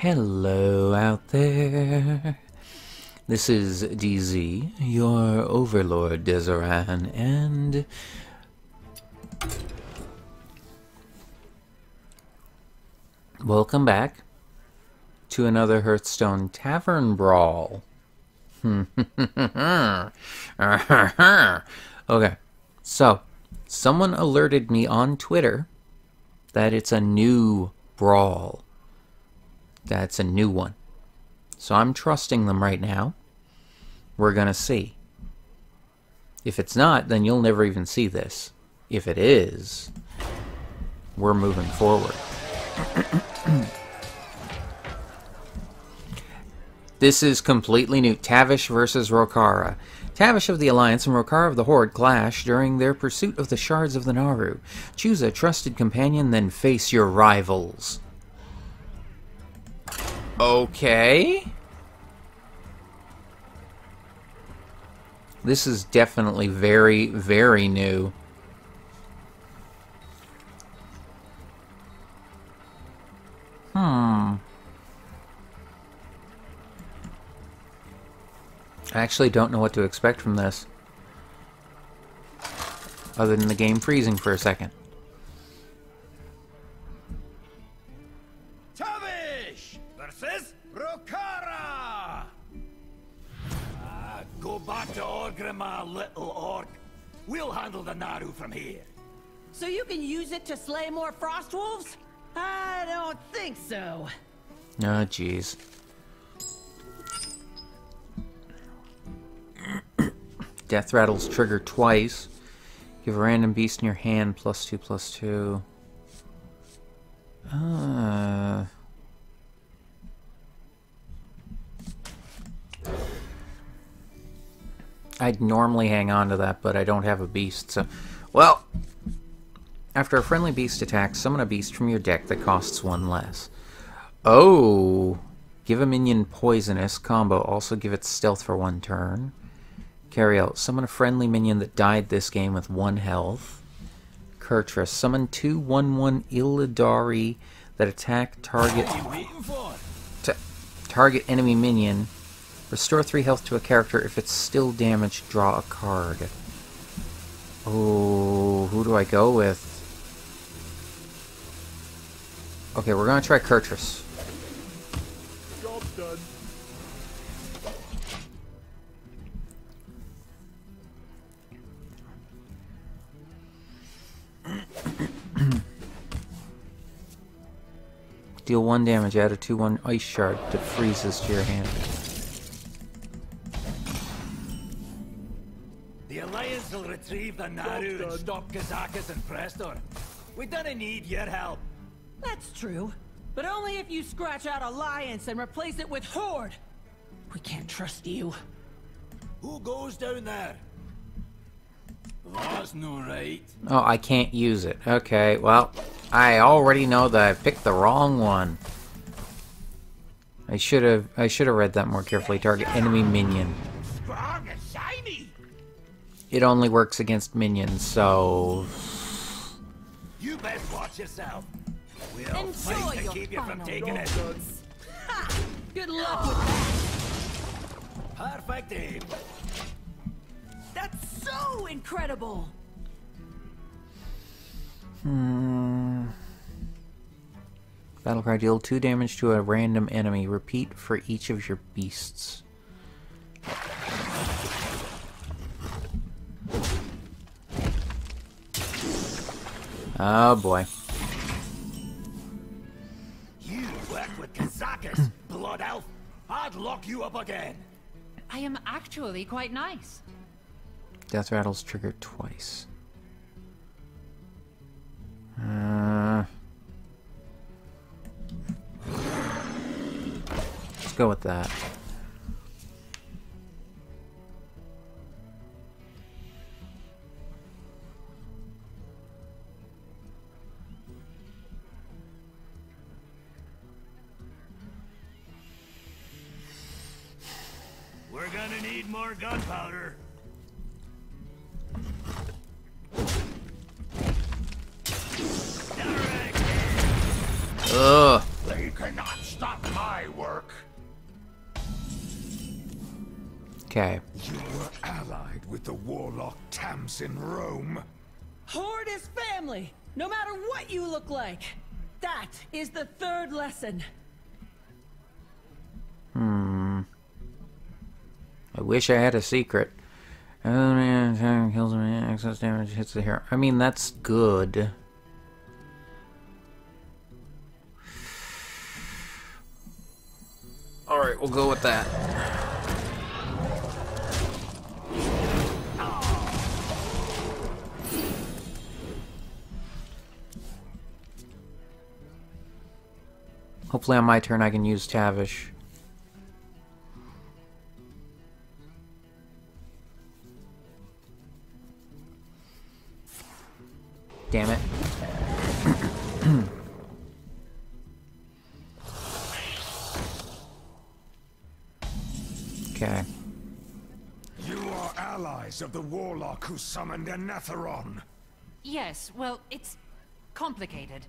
Hello out there. This is DZ, your overlord Dzaran, and welcome back to another Hearthstone Tavern Brawl. Okay, so someone alerted me on Twitter that it's a new brawl. That's a new one. So I'm trusting them right now. We're gonna see. If it's not, then you'll never even see this. If it is, we're moving forward. This is completely new. Tavish versus Rokara. Tavish of the Alliance and Rokara of the Horde clash during their pursuit of the Shards of the Naaru. Choose a trusted companion, then face your rivals. Okay. This is definitely very, very new. I actually don't know what to expect from this. Other than the game freezing for a second. Tavish versus Rokara! Go back to Orgrimmar, little orc. We'll handle the Naaru from here. So you can use it to slay more Frostwolves? I don't think so. Oh, jeez. Death rattles trigger twice. Give a random beast in your hand +2/+2. I'd normally hang on to that, but I don't have a beast, so... Well! After a friendly beast attack, summon a beast from your deck that costs one less. Oh! Give a minion poisonous combo. Also give it stealth for one turn. Carry out. Summon a friendly minion that died this game with 1 health. Kurtrus. Summon 2/1/1 Illidari that attack target enemy minion. Restore 3 health to a character. If it's still damaged, draw a card. Oh, who do I go with? Okay, we're gonna try Kurtrus. Job done. Deal 1 damage, add a 2/1 ice shard that freezes to your hand. The Alliance will retrieve the Naaru and stop Kazakus and Prestor. We don't need your help. That's true, but only if you scratch out Alliance and replace it with Horde. We can't trust you. Who goes down there? That's no right. Oh, I can't use it. Okay, well, I already know that I picked the wrong one. I should have read that more carefully. Target enemy minion. Strong and shiny. It only works against minions, so you best watch yourself. We'll enjoy your keep you from taking it. Ha! Good luck with that. Perfect aim. That's so incredible! Battlecry, deal 2 damage to a random enemy. Repeat for each of your beasts. Oh boy. You work with Kazakus, blood elf. I'd lock you up again. I am actually quite nice. Death rattles trigger twice. Let's go with that. We're gonna need more gunpowder. Ugh. They cannot stop my work. Okay. You were allied with the warlock Tamsin Rome. Horde is family, no matter what you look like. That is the third lesson. I wish I had a secret. Kills me, excess damage hits the hero. I mean, that's good. All right, we'll go with that. Hopefully on my turn I can use Tavish. Damn it. Okay. You are allies of the warlock who summoned a Netheron. Yes, well, it's complicated.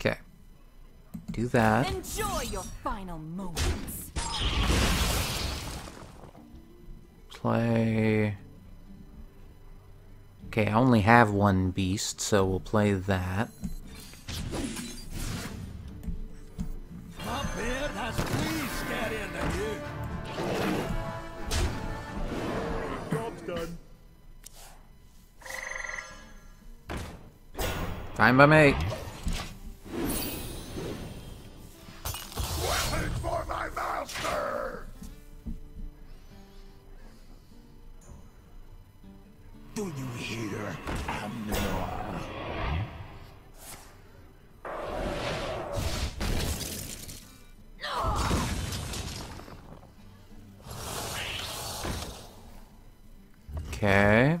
Okay. Do that. Enjoy your final moments. Play. Okay, I only have one beast, so we'll play that. Fine by me. Okay.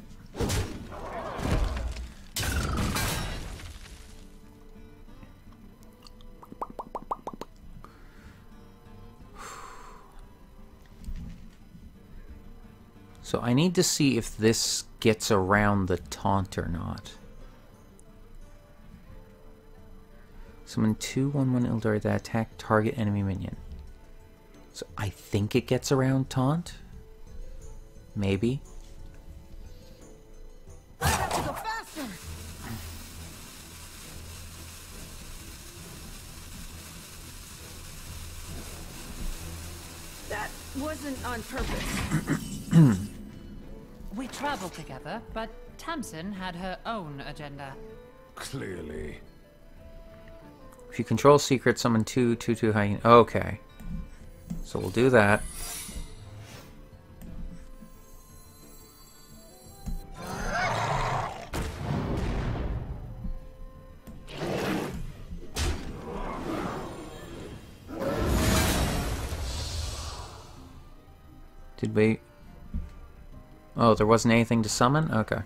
So I need to see if this gets around the taunt or not. Summon 2/1/1 Illidari that attack target enemy minion. So I think it gets around taunt? Maybe. Wasn't on purpose. We traveled together, but Tamsin had her own agenda. Clearly. If you control secret, summon 2/2/2 hyena. Okay. So we'll do that. Did we... Oh, there wasn't anything to summon? Okay.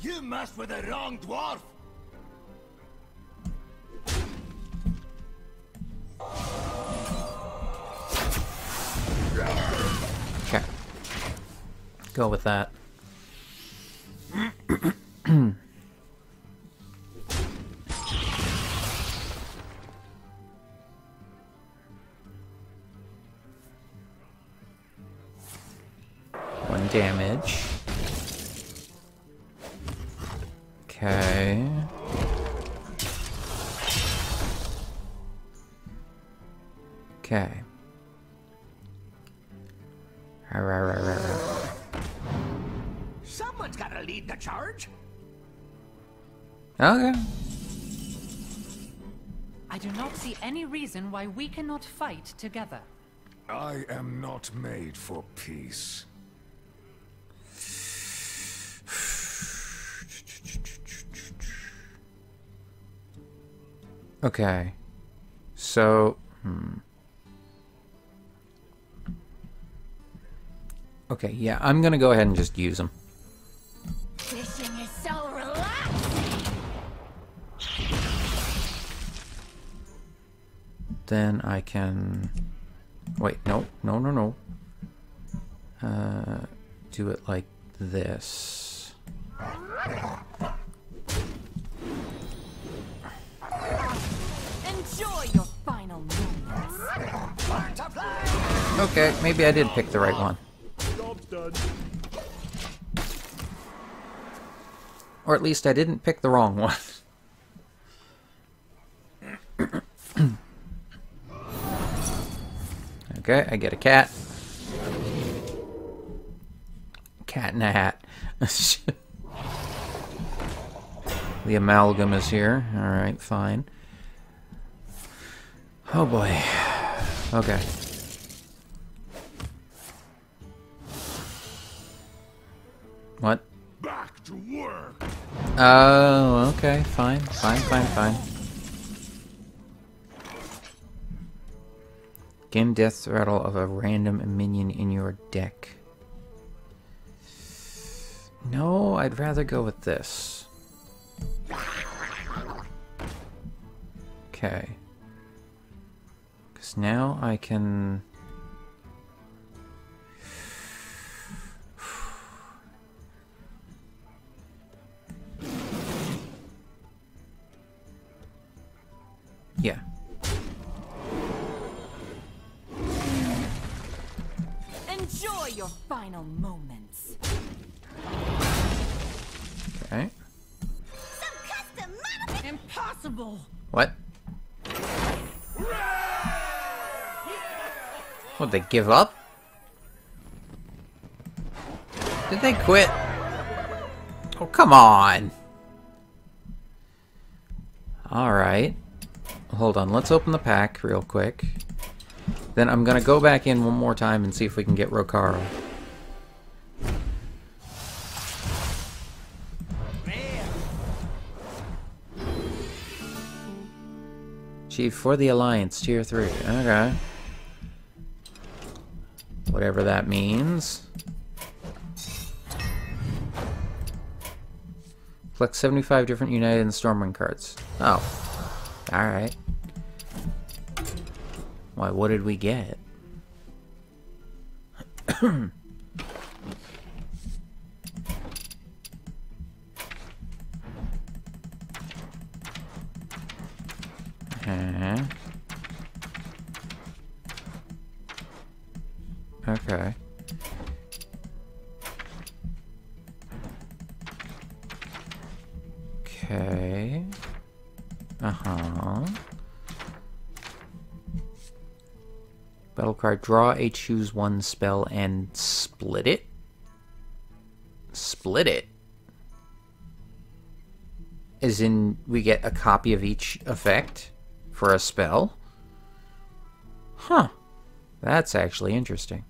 You messed with the wrong dwarf! Okay. Go with that. Damage. Okay. Okay. Someone's gotta lead the charge. Okay. I do not see any reason why we cannot fight together. I am not made for peace. Okay, so, okay, yeah, I'm gonna go ahead and just use them. Fishing is so relaxing. Then I can, wait, no. Do it like this. Okay, maybe I did pick the right one. Or at least I didn't pick the wrong one. Okay, I get a cat. Cat in a hat. The amalgam is here. Alright, fine. Oh boy. Okay. What? Back to work. Oh, okay, fine, fine, fine, fine. Game death rattle of a random minion in your deck. No, I'd rather go with this. Okay. Because now I can... Yeah. Enjoy your final moments. Okay. Some custom impossible. What? What, they give up? Did they quit? Oh, come on. All right. Hold on, let's open the pack real quick. Then I'm gonna go back in one more time and see if we can get Rokara. Chief for the Alliance, tier 3. Okay. Whatever that means. Collect 75 different United and Stormwind cards. Oh. Alright. Why, what did we get? Okay. Okay. Uh-huh. Battle card, draw a choose one spell and split it. Split it? As in, we get a copy of each effect for a spell? Huh. That's actually interesting.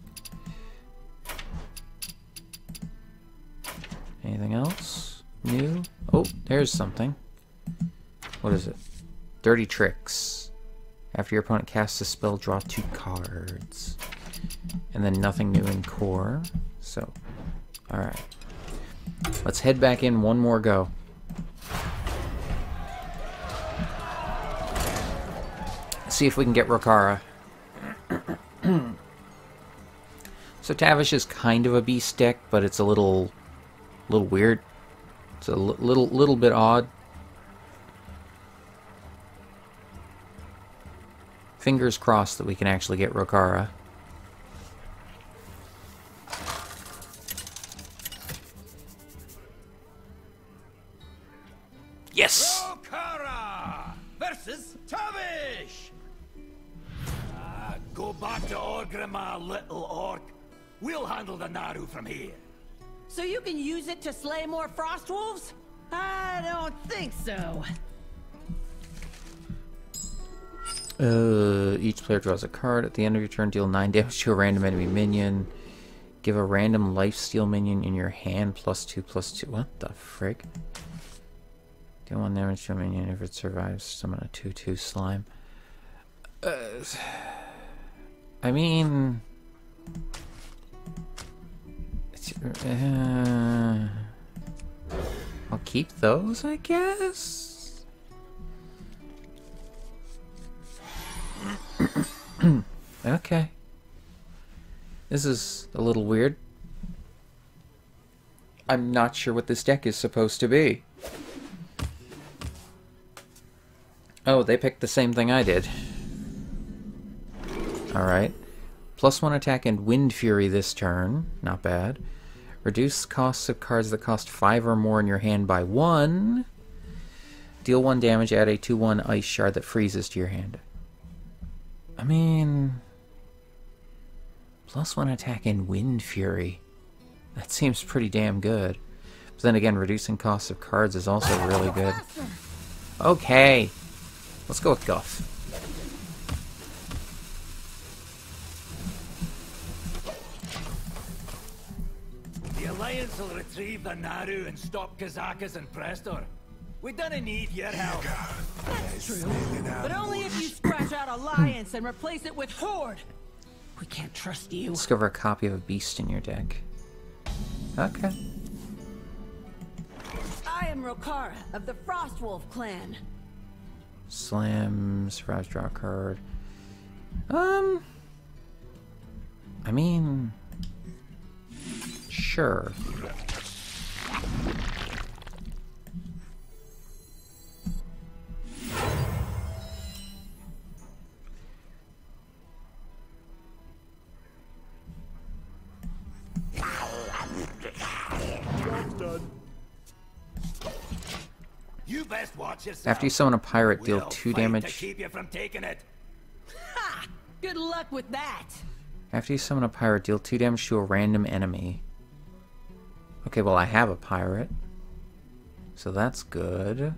Anything else? New? Oh, there's something. What is it? Dirty Tricks. After your opponent casts a spell, draw 2 cards. And then nothing new in core. So, alright. Let's head back in one more go. See if we can get Rokara. So Tavish is kind of a beast deck, but it's a little weird. It's a little bit odd. Fingers crossed that we can actually get Rokara. Yes! Rokara versus Tavish! Go back to Orgrimmar, little orc. We'll handle the Naaru from here. So you can use it to slay more Frostwolves? I don't think so. Each player draws a card. At the end of your turn, deal 9 damage to a random enemy minion. Give a random lifesteal minion in your hand +2/+2. What the frick? Deal 1 damage to a minion if it survives. Summon a 2/2 slime. I mean... I'll keep those, I guess? Okay. This is a little weird. I'm not sure what this deck is supposed to be. Oh, they picked the same thing I did. Alright. +1 attack and Wind Fury this turn. Not bad. Reduce costs of cards that cost 5 or more in your hand by 1. Deal 1 damage, add a 2/1 ice shard that freezes to your hand. I mean... +1 attack and Wind Fury. That seems pretty damn good. But then again, reducing costs of cards is also really good. Okay. Let's go with Guff. The Alliance will retrieve the Naaru and stop Kazakus and Prestor. We don't need your help. That's true, but only if you scratch out Alliance and replace it with Horde. We can't trust you. Discover a copy of a beast in your deck. Okay. I am Rokara of the Frostwolf Clan. Slam, survive, draw a card. I mean... Sure. You best watch yourself. After you summon a pirate, deal 2 damage. To keep you from taking it. Ha! Good luck with that. After you summon a pirate, deal 2 damage to a random enemy. Okay, well I have a pirate, so that's good.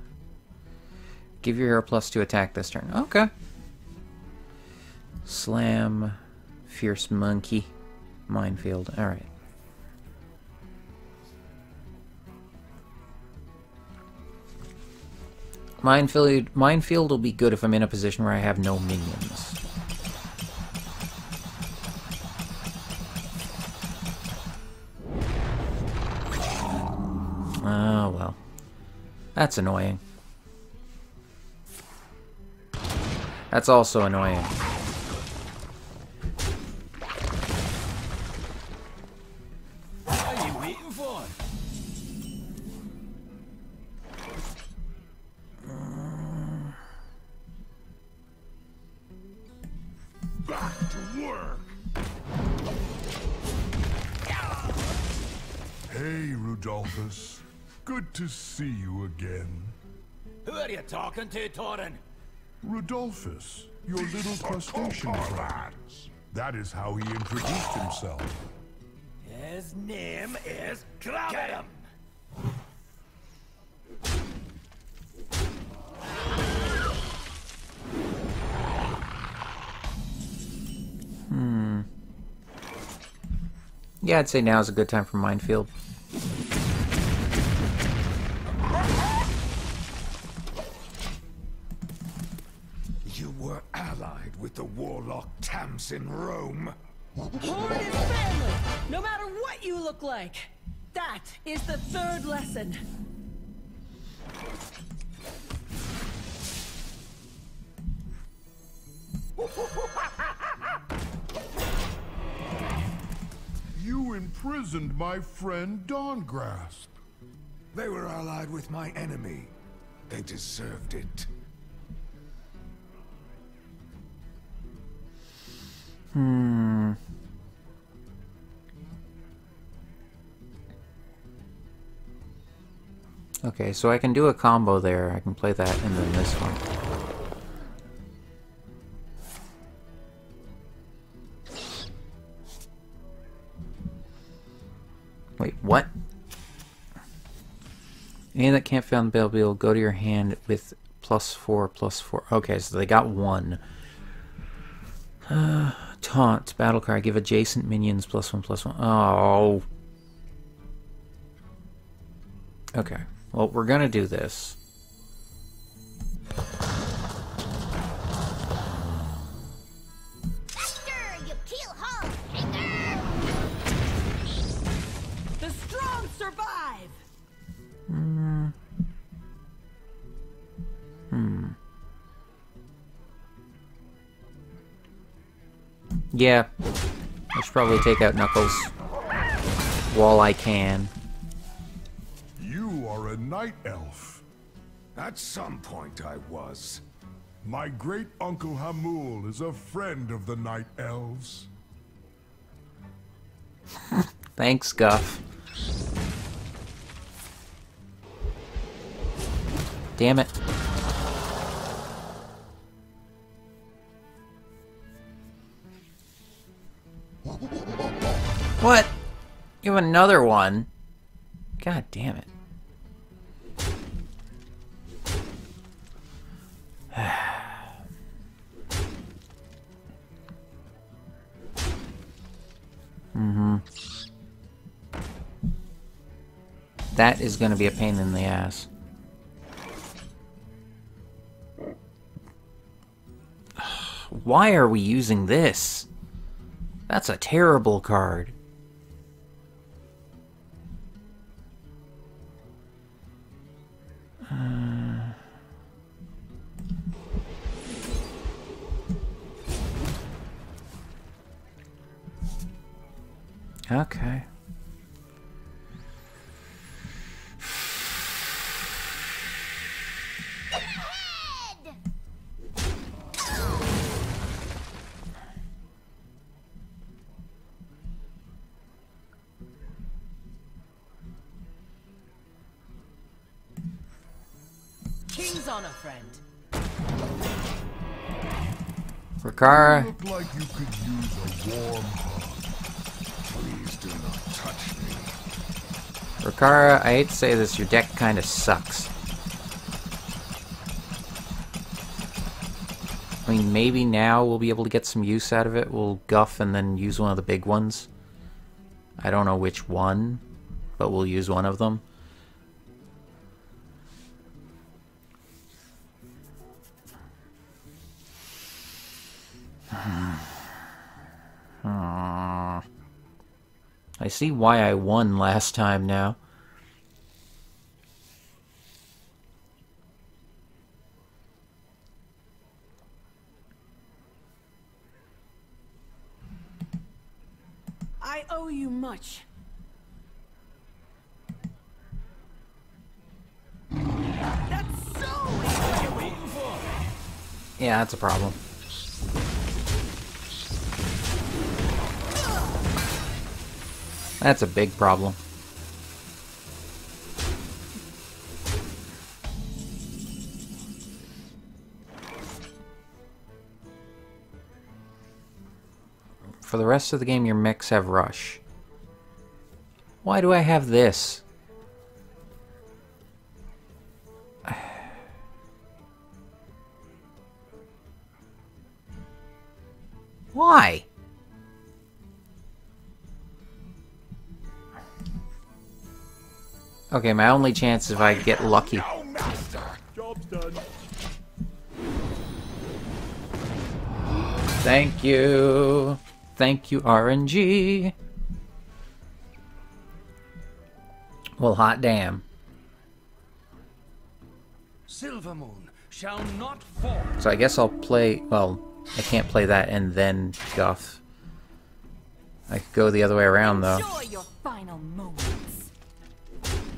Give your hero +2 attack this turn. Okay. Slam, fierce monkey, minefield. All right. Minefield will be good if I'm in a position where I have no minions. Oh, well. That's annoying. That's also annoying. What are you waiting for? Back to work. Hey, Rudolphus. Good to see you again. Who are you talking to, Torin? Rudolphus, your little crustacean friend. That is how he introduced himself. His name is Kravirum. Yeah, I'd say now is a good time for minefield. The warlock Tamsin Rome. Horde is family, no matter what you look like. That is the third lesson. You imprisoned my friend Dawngrasp. They were allied with my enemy. They deserved it. Okay, so I can do a combo there. I can play that and then this one. Wait, what? Any that can't found the battlefield, go to your hand with +4/+4. Okay, so they got one. Taunt, battle cry, give adjacent minions +1/+1. Oh. Okay. Well, we're gonna do this. Hector, you keel hull, Hector! The strong survive! Yeah, I should probably take out Knuckles while I can. You are a night elf. At some point I was. My great uncle Hamul is a friend of the night elves. Thanks, Guff. Damn it. What? You have another one? God damn it. Mm-hmm. That is going to be a pain in the ass. Why are we using this? That's a terrible card. Okay. King's honor, friend. Rokara. You look like you could use a warm hug. Please do not touch me. Rokara, I hate to say this, your deck kinda sucks. I mean, maybe now we'll be able to get some use out of it. We'll Guff and then use one of the big ones. I don't know which one, but we'll use one of them. I see why I won last time now. I owe you much. That's so easy. Yeah, that's a problem. That's a big problem. For the rest of the game, your mechs have rush. Why do I have this? Why? Okay, my only chance is if I get lucky. Thank you. Thank you, RNG. Well, hot damn. Silvermoon shall not fall. So I guess I'll play, well, I can't play that and then Guff. I could go the other way around though. Enjoy your final moment.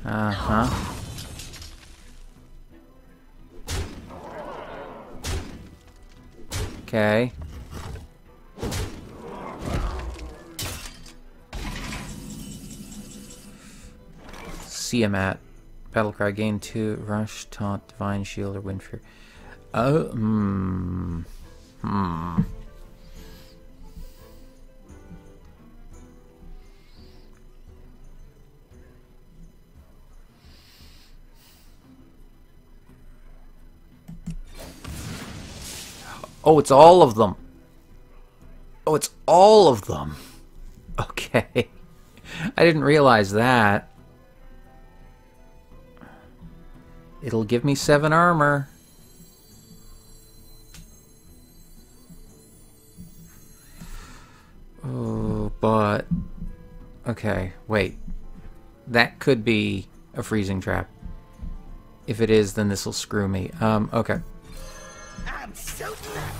Uh-huh. Okay. See him at Battlecry. Gain 2. Rush, Taunt, Divine Shield, or Wind Fury. Oh, Oh, it's all of them. Oh, it's all of them. Okay. I didn't realize that. It'll give me 7 armor. Oh, but... Okay, wait. That could be a freezing trap. If it is, then this'll screw me. Okay. I'm so glad.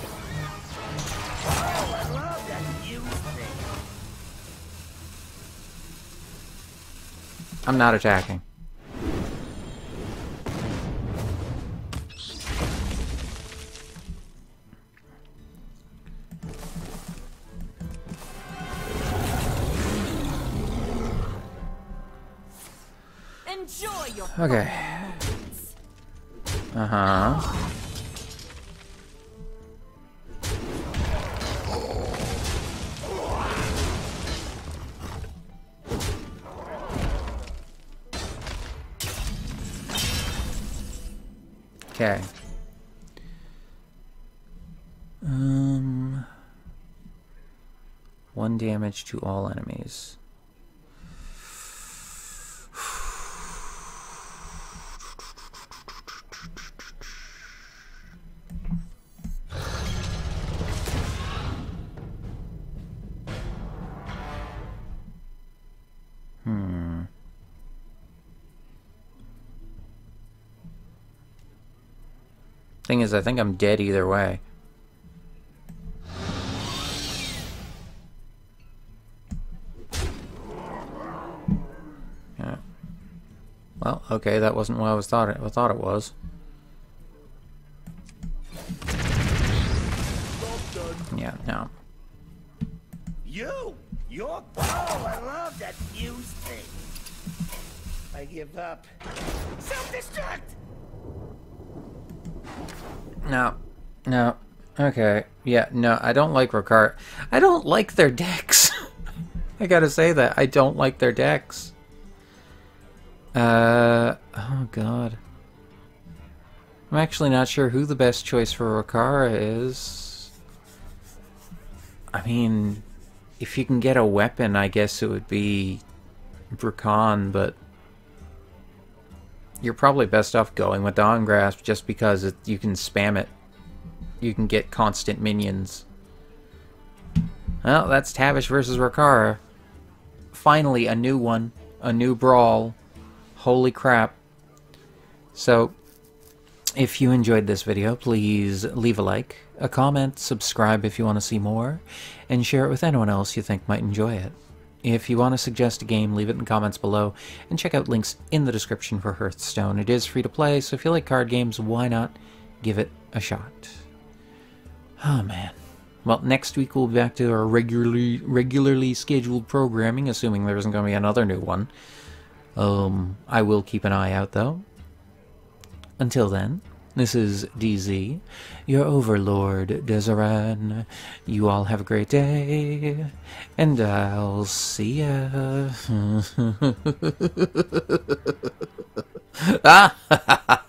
Oh, I love that new thing. I'm not attacking. Okay. Uh-huh. Okay. One damage to all enemies. Thing is, I think I'm dead either way. Yeah. Well, okay, that wasn't what I thought it was. Yeah, no. You're I love that fuse thing. I give up. Self-destruct. No, no, okay, yeah, no, I don't like Rokara. I don't like their decks. I gotta say that, I don't like their decks. Oh god. I'm actually not sure who the best choice for Rokara is. I mean, if you can get a weapon, I guess it would be Rakan, but you're probably best off going with Dawngrasp just because you can spam it. You can get constant minions. Well, that's Tavish versus Rokara. Finally, a new one. A new brawl. Holy crap. So, if you enjoyed this video, please leave a like, a comment, subscribe if you want to see more, and share it with anyone else you think might enjoy it. If you want to suggest a game, leave it in the comments below, and check out links in the description for Hearthstone. It is free to play, so if you like card games, why not give it a shot? Oh man. Well, next week we'll be back to our regularly scheduled programming, assuming there isn't going to be another new one. I will keep an eye out, though. Until then, this is DZ, your overlord, Dzaran. You all have a great day, and I'll see ya. Ah!